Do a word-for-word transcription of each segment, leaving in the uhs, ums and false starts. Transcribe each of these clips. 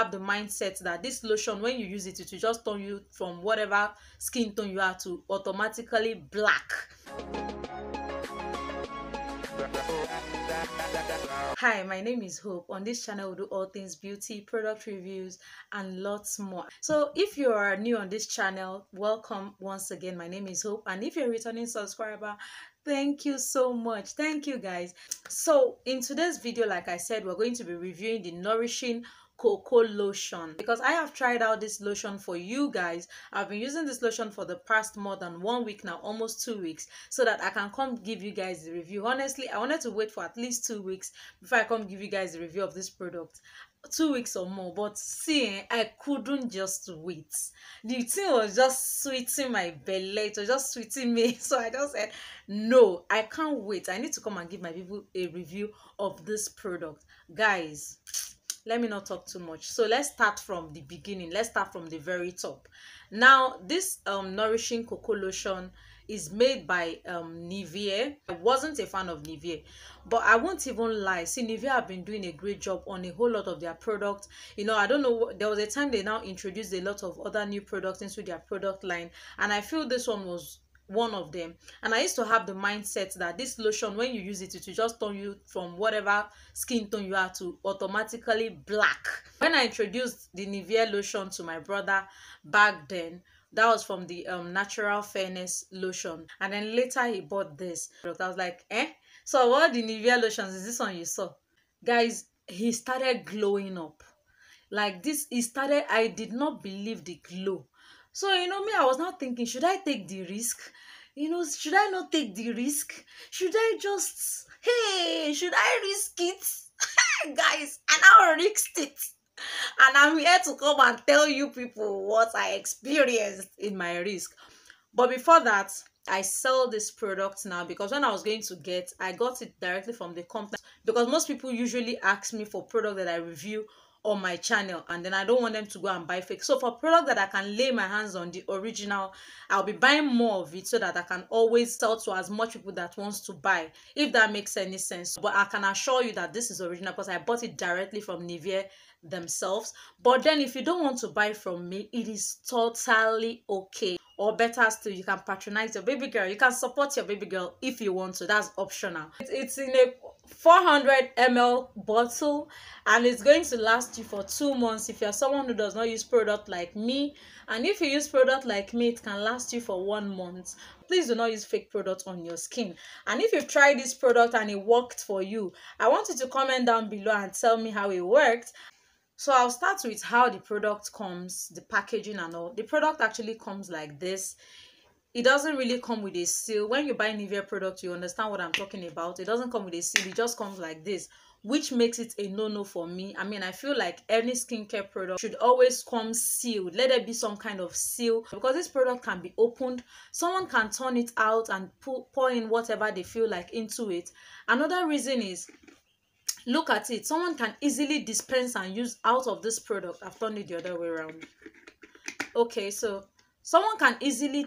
have the mindset that this lotion, when you use it, it will just turn you from whatever skin tone you are to automatically black. Hi, my name is Hope. On this channel we do all things beauty, product reviews and lots more. So if you are new on this channel, welcome once again. My name is Hope, and if you're a returning subscriber, thank you so much. Thank you guys. So in today's video, like I said, we're going to be reviewing the Nourishing Cocoa Lotion, because I have tried out this lotion for you guys. I've been using this lotion for the past more than one week now, almost two weeks, so that I can come give you guys the review. Honestly, I wanted to wait for at least two weeks before I come give you guys the review of this product, two weeks or more, but see, I couldn't just wait. The thing was just sweeting my belly, it was just sweeting me, so I just said no, I can't wait. I need to come and give my people a review of this product. Guys, let me not talk too much. So let's start from the beginning. Let's start from the very top. Now, this um, Nourishing Cocoa Lotion is made by um, Nivea. I wasn't a fan of Nivea, but I won't even lie. See, Nivea have been doing a great job on a whole lot of their products. You know, I don't know, there was a time they now introduced a lot of other new products into their product line, and I feel this one was one of them. And I used to have the mindset that this lotion, when you use it, it will just turn you from whatever skin tone you are to automatically black. When I introduced the Nivea lotion to my brother back then, that was from the um, Natural Fairness lotion, and then later he bought this. I was like, eh, so what the Nivea lotions is this one you saw? Guys, he started glowing up like this. He started, I did not believe the glow. So, you know, me, I was not thinking, should I take the risk? You know, should I not take the risk? Should I just, hey, should I risk it? Guys, and I risked it. And I'm here to come and tell you people what I experienced in my risk. But before that, I sell this product now, because when I was going to get, I got it directly from the company. Because most people usually ask me for product that I review on my channel, and then I don't want them to go and buy fake. So for product that I can lay my hands on, the original, I'll be buying more of it so that I can always sell to as much people that wants to buy, if that makes any sense. But I can assure you that this is original, because I bought it directly from Nivea themselves. But then if you don't want to buy from me, it is totally okay. Or better still, you can patronize your baby girl. You can support your baby girl if you want to. That's optional. It's in a four hundred milliliter bottle, and it's going to last you for two months if you're someone who does not use product like me. And if you use product like me, it can last you for one month. Please do not use fake products on your skin. And if you've tried this product and it worked for you, I want you to comment down below and tell me how it worked. So I'll start with how the product comes, the packaging and all. The product actually comes like this. It doesn't really come with a seal. When you buy Nivea product, you understand what I'm talking about. It doesn't come with a seal. It just comes like this, which makes it a no-no for me. I mean, I feel like any skincare product should always come sealed. Let there be some kind of seal, because this product can be opened. Someone can turn it out and pour in whatever they feel like into it. Another reason is, look at it. Someone can easily dispense and use out of this product. I've done it the other way around. Okay, so someone can easily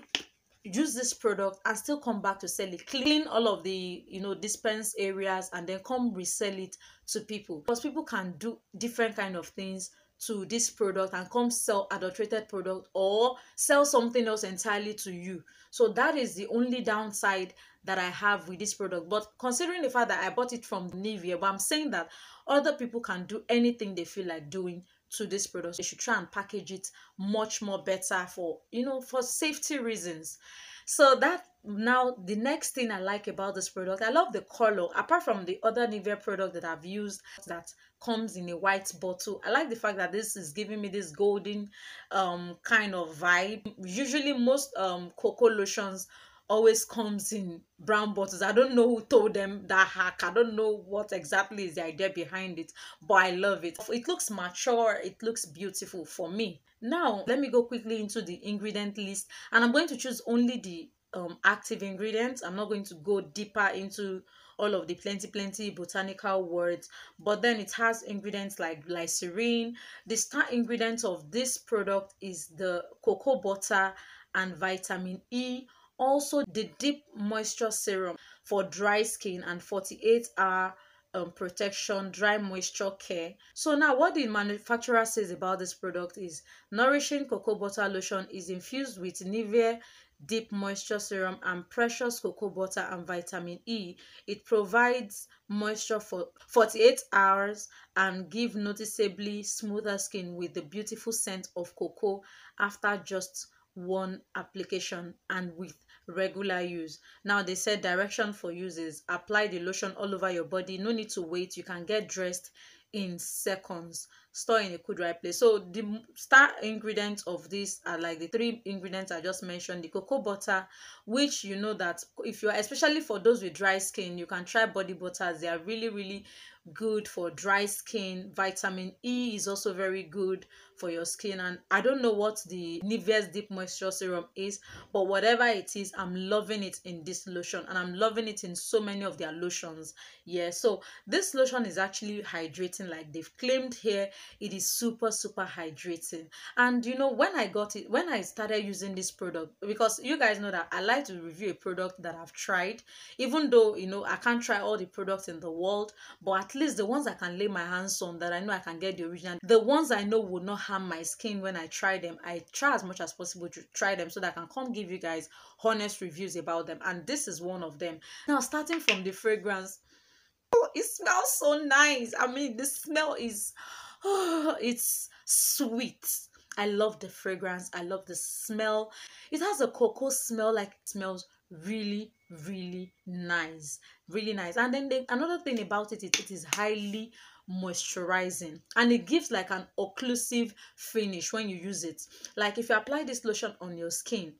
use this product and still come back to sell it. Clean all of the, you know, dispense areas, and then come resell it to people. Because people can do different kind of things to this product and come sell adulterated product or sell something else entirely to you. So that is the only downside that I have with this product. But considering the fact that I bought it from Nivea, but I'm saying that other people can do anything they feel like doing to this product. They should try and package it much more better for, you know, for safety reasons. So that, now the next thing I like about this product, I love the color. Apart from the other Nivea product that I've used that comes in a white bottle, I like the fact that this is giving me this golden um kind of vibe. Usually most um cocoa lotions always comes in brown bottles. I don't know who told them that hack. I don't know what exactly is the idea behind it, but I love it. It looks mature, it looks beautiful for me. Now let me go quickly into the ingredient list, and I'm going to choose only the um active ingredients. I'm not going to go deeper into all of the plenty plenty botanical words. But then it has ingredients like glycerin. The star ingredient of this product is the cocoa butter and vitamin E. Also the deep moisture serum for dry skin and forty-eight hour um, protection, dry moisture care. So now what the manufacturer says about this product is nourishing cocoa butter lotion is infused with Nivea deep moisture serum and precious cocoa butter and vitamin E. It provides moisture for forty-eight hours and give noticeably smoother skin with the beautiful scent of cocoa after just one application and with regular use. Now they said direction for use is apply the lotion all over your body. No need to wait. You can get dressed in seconds. Store in a cool, dry place. So the star ingredients of this are like the three ingredients I just mentioned. The cocoa butter, which you know that if you're, especially for those with dry skin, you can try body butters. They are really, really good for dry skin. Vitamin E is also very good for your skin. And I don't know what the Nivea's deep moisture serum is, but whatever it is, I'm loving it in this lotion, and I'm loving it in so many of their lotions. Yeah, so this lotion is actually hydrating, like they've claimed here. It is super super hydrating. And you know, when I got it, when I started using this product, because you guys know that I like to review a product that I've tried, even though you know I can't try all the products in the world, but at least the ones I can lay my hands on, that I know I can get the original, the ones I know would not harm my skin when I try them, I try as much as possible to try them so that I can come give you guys honest reviews about them, and this is one of them. Now, starting from the fragrance, oh, it smells so nice. I mean, the smell is, oh, it's sweet. I love the fragrance. I love the smell. It has a cocoa smell, like it smells really really nice, really nice. And then the, another thing about it, it, it is highly moisturizing, and it gives like an occlusive finish when you use it. Like if you apply this lotion on your skin,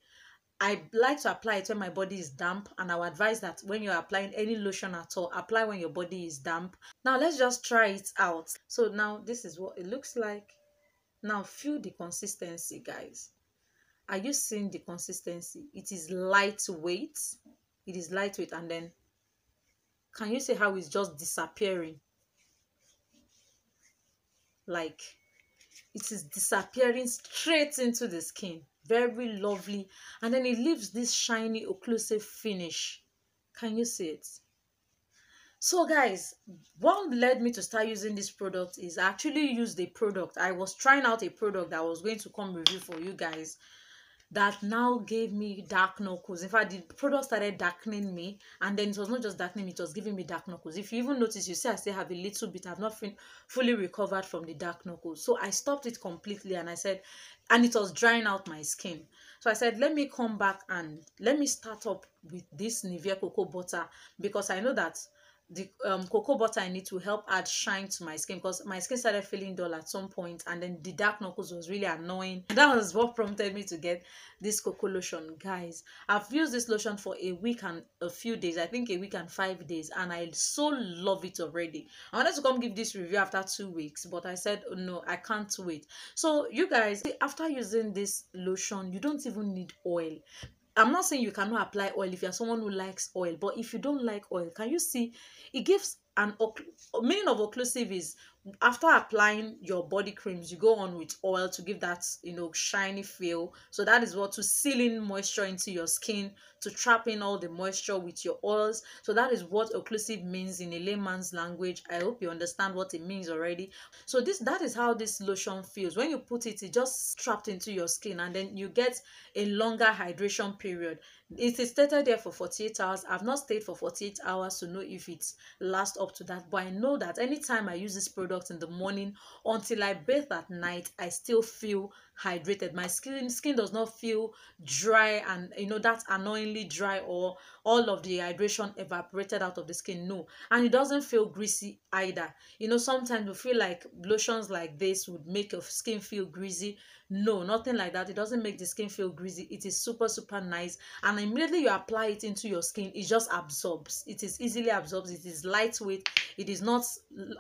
I like to apply it when my body is damp, and I would advise that when you're applying any lotion at all, apply when your body is damp. Now let's just try it out. So now this is what it looks like. Now feel the consistency, guys. Are you seeing the consistency? It is lightweight. It is lightweight, and then can you see how it's just disappearing? Like it is disappearing straight into the skin. Very lovely, and then it leaves this shiny occlusive finish. Can you see it? So guys, what led me to start using this product is I actually used a product. I was trying out a product that I was going to come review for you guys that now gave me dark knuckles. In fact, the product started darkening me, and then it was not just darkening me, it was giving me dark knuckles. If you even notice, you see I still have a little bit. I've not fully recovered from the dark knuckles. So I stopped it completely, and I said, and it was drying out my skin. So I said, let me come back and let me start up with this Nivea cocoa butter, because I know that the um, cocoa butter in it will help add shine to my skin, because my skin started feeling dull at some point, and then the dark knuckles was really annoying. That was what prompted me to get this cocoa lotion, guys. I've used this lotion for a week and a few days, I think a week and five days, and I so love it already. I wanted to come give this review after two weeks, but I said oh, no, I can't wait. So you guys, after using this lotion, you don't even need oil. I'm not saying you cannot apply oil if you're someone who likes oil, but if you don't like oil, can you see it gives an meaning of occlusive is after applying your body creams, you go on with oil to give that, you know, shiny feel. So that is what, to seal in moisture into your skin, to trap in all the moisture with your oils. So that is what occlusive means in a layman's language. I hope you understand what it means already. So this, that is how this lotion feels. When you put it, it just trapped into your skin, and then you get a longer hydration period. It is stated there for forty-eight hours. I've not stayed for forty-eight hours to know if it lasts up to that, but I know that anytime I use this product in the morning until I bathe at night, I still feel hydrated. My skin skin does not feel dry, and you know that's annoyingly dry or all of the hydration evaporated out of the skin. No, and it doesn't feel greasy either. You know, sometimes we feel like lotions like this would make your skin feel greasy. No, nothing like that. It doesn't make the skin feel greasy. It is super super nice, and immediately you apply it into your skin, it just absorbs. It is easily absorbs. It is lightweight. It is not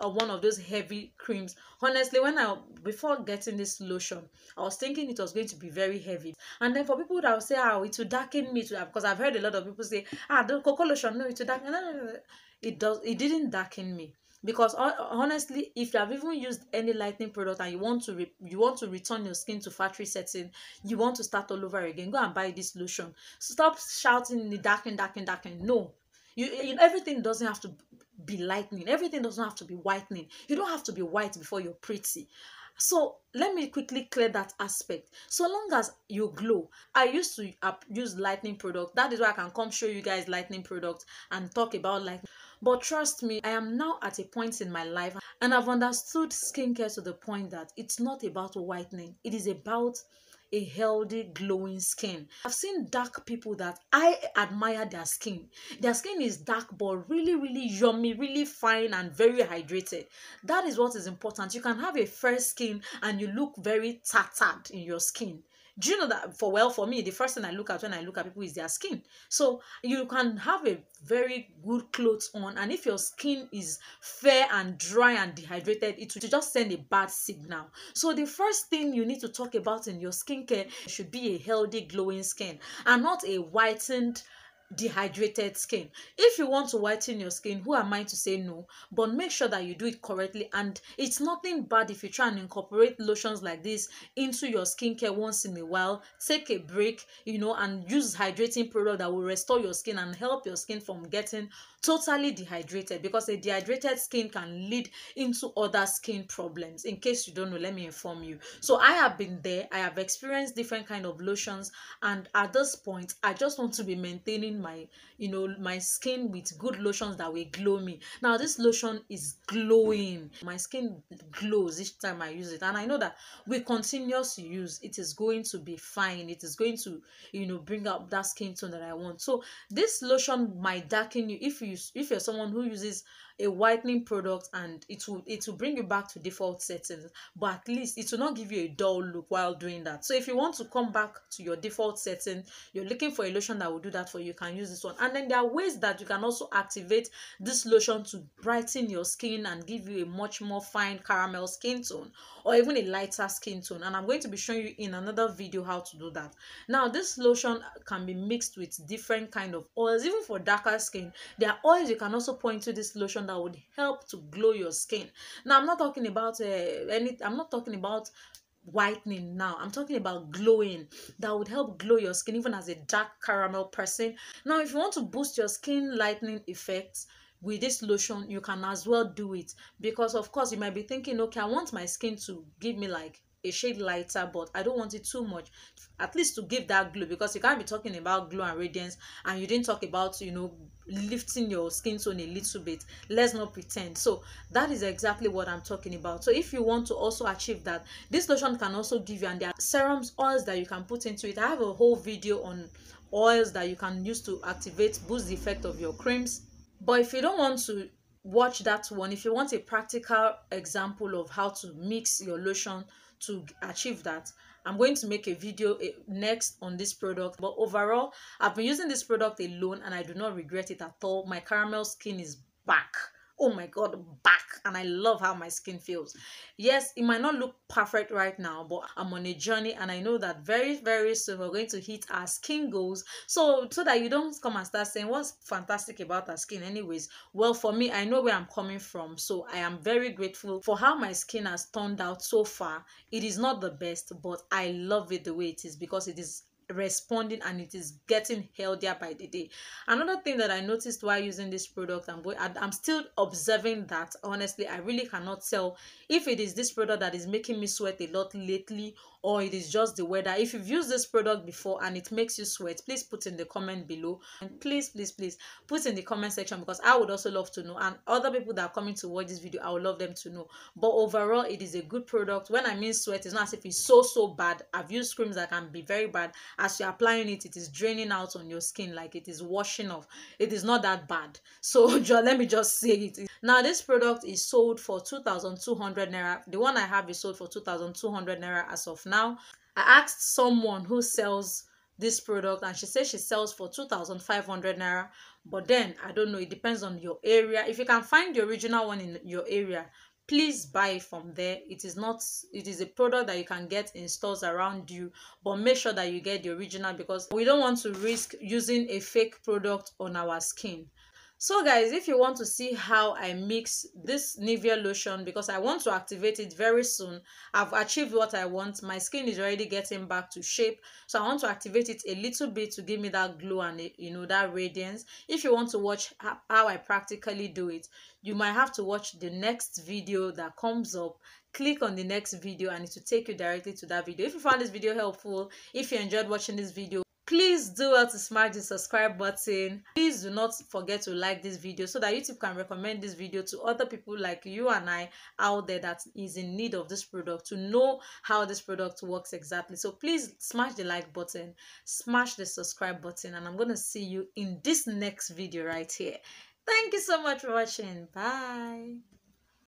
one of those heavy creams. Honestly, when I before getting this lotion, I was thinking it was going to be very heavy, and then for people that will say, oh, it will darken me, because I've heard a lot of people say, ah, the cocoa lotion, no, it will darken. No, no, no. It does. It didn't darken me, because honestly, if you have even used any lightening product and you want to re you want to return your skin to factory setting, you want to start all over again, go and buy this lotion. Stop shouting the darken, darken, darken. No, you, you everything doesn't have to be lightening. Everything doesn't have to be whitening. You don't have to be white before you're pretty. So let me quickly clear that aspect. So long as you glow, I used to use lightening product. That is why I can come show you guys lightening products and talk about lightening. But trust me, I am now at a point in my life and I've understood skincare to the point that it's not about whitening. It is about a healthy, glowing skin. I've seen dark people that I admire their skin. Their skin is dark, but really, really yummy, really fine and very hydrated. That is what is important. You can have a fair skin and you look very tattered in your skin. Do you know that for well, for me, the first thing I look at when I look at people is their skin. So you can have a very good clothes on, and if your skin is fair and dry and dehydrated, it will just send a bad signal. So the first thing you need to talk about in your skincare should be a healthy, glowing skin and not a whitened, dehydrated skin. If you want to whiten your skin, who am I to say no? But make sure that you do it correctly, and it's nothing bad if you try and incorporate lotions like this into your skincare once in a while. Take a break, you know, and use hydrating product that will restore your skin and help your skin from getting totally dehydrated, because a dehydrated skin can lead into other skin problems. In case you don't know, let me inform you. So I have been there. I have experienced different kind of lotions, and at this point, I just want to be maintaining my you know my skin with good lotions that will glow me. Now this lotion is glowing. My skin glows each time I use it, and I know that with continuous use it is going to be fine. It is going to you know bring up that skin tone that I want. So this lotion might darken you if you if you're someone who uses a whitening product, and it will it will bring you back to default settings, but at least it will not give you a dull look while doing that. So if you want to come back to your default setting, you're looking for a lotion that will do that for you, you can use this one. And then there are ways that you can also activate this lotion to brighten your skin and give you a much more fine caramel skin tone, or even a lighter skin tone, and I'm going to be showing you in another video how to do that. Now this lotion can be mixed with different kind of oils. Even for darker skin, there are oils you can also point to this lotion that would help to glow your skin. Now I'm not talking about uh, any I'm not talking about whitening. Now I'm talking about glowing, that would help glow your skin even as a dark caramel person. Now if you want to boost your skin lightening effects with this lotion, you can as well do it, because of course you might be thinking, okay, I want my skin to give me like a shade lighter, but I don't want it too much, at least to give that glow, because you can't be talking about glow and radiance and you didn't talk about you know lifting your skin tone a little bit. Let's not pretend. So that is exactly what I'm talking about. So if you want to also achieve that, this lotion can also give you, and there are serums, oils that you can put into it. I have a whole video on oils that you can use to activate, boost the effect of your creams. But if you don't want to watch that one, if you want a practical example of how to mix your lotion to achieve that, I'm going to make a video next on this product. But overall, I've been using this product alone and I do not regret it at all. My caramel skin is back. Oh my god, back, and I love how my skin feels. Yes, it might not look perfect right now, but I'm on a journey, and I know that very very soon we're going to hit our skin goals. So so that you don't come and start saying what's fantastic about our skin. Anyways, well, for me, I know where I'm coming from, so I am very grateful for how my skin has turned out so far. It is not the best, but I love it the way it is, because it is responding and it is getting healthier by the day. Another thing that I noticed while using this product, I'm going, I'm still observing that, honestly, I really cannot tell if it is this product that is making me sweat a lot lately, or it is just the weather. If you've used this product before and it makes you sweat, please put in the comment below, and please please please put in the comment section, because I would also love to know, and other people that are coming to watch this video, I would love them to know. But overall, it is a good product. When I mean sweat, it's not as if it's so so bad. I've used creams that can be very bad. As you're applying it, it is draining out on your skin, like it is washing off. It is not that bad. So let me just say it. Now this product is sold for two thousand two hundred naira. The one I have is sold for two thousand two hundred naira as of now. Now, I asked someone who sells this product, and she says she sells for two thousand five hundred naira. But then I don't know, it depends on your area. If you can find the original one in your area, please buy it from there. It is not, it is a product that you can get in stores around you, but make sure that you get the original, because we don't want to risk using a fake product on our skin. So guys, if you want to see how I mix this Nivea lotion, because I want to activate it very soon, I've achieved what I want. My skin is already getting back to shape, so I want to activate it a little bit to give me that glow and, you know, that radiance. If you want to watch how I practically do it, you might have to watch the next video that comes up. Click on the next video and it will take you directly to that video. If you found this video helpful, if you enjoyed watching this video, please do well to smash the subscribe button. Please do not forget to like this video so that YouTube can recommend this video to other people like you and I out there that is in need of this product, to know how this product works exactly. So please smash the like button, smash the subscribe button, and I'm going to see you in this next video right here. Thank you so much for watching. Bye.